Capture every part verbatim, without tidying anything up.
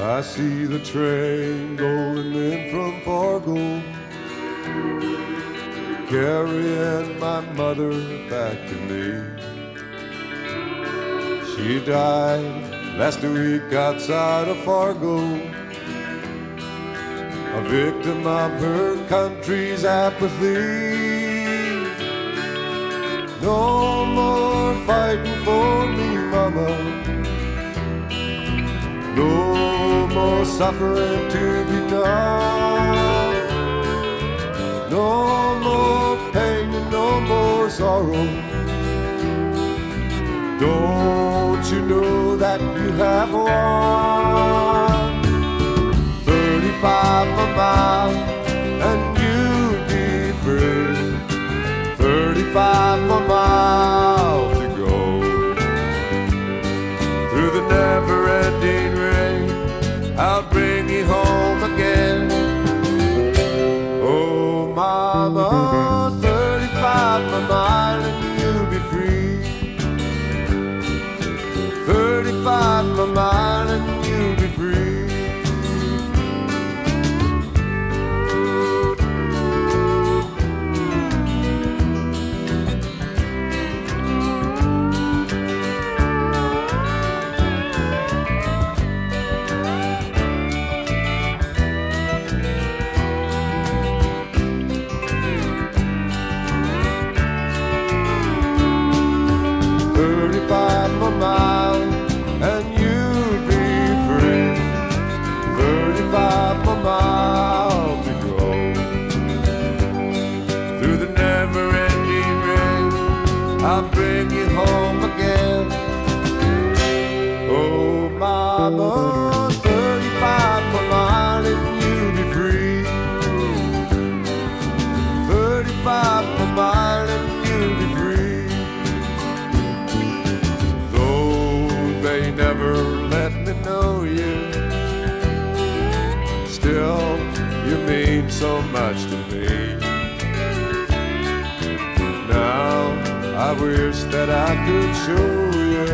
I see the train rolling in from Fargo, carrying my mother back to me. She died last week outside of Fargo, a victim of her country's apathy. No more fighting for me, mama. No more suffering to be done. No more pain and no more sorrow. Don't you know that you have won? Thirty-five a mile and you'll be free. Thirty-five a mile to go through the never-ending rain. I'll bring you home again. Oh, mama, thirty-five a mile and you'll be free. Thirty-five a mile and you'll be free. Thirty-five a mile and you'll be free. Thirty-five a mile to go through the never-ending rain. I'll bring you home again. Oh, mama, thirty-five a mile and you'll be free. Thirty-five a mile and you'll be free. Never let me know you, still you mean so much to me. Now I wish that I could show you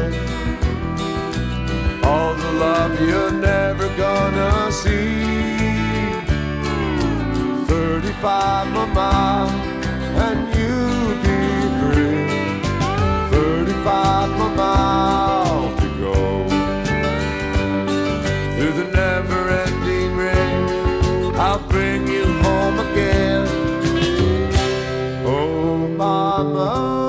all the love you're never gonna see. Thirty-five a mile and you'll be free. Thirty-five a mile to go through the never-ending rain. I'll bring you home again. Oh, mama.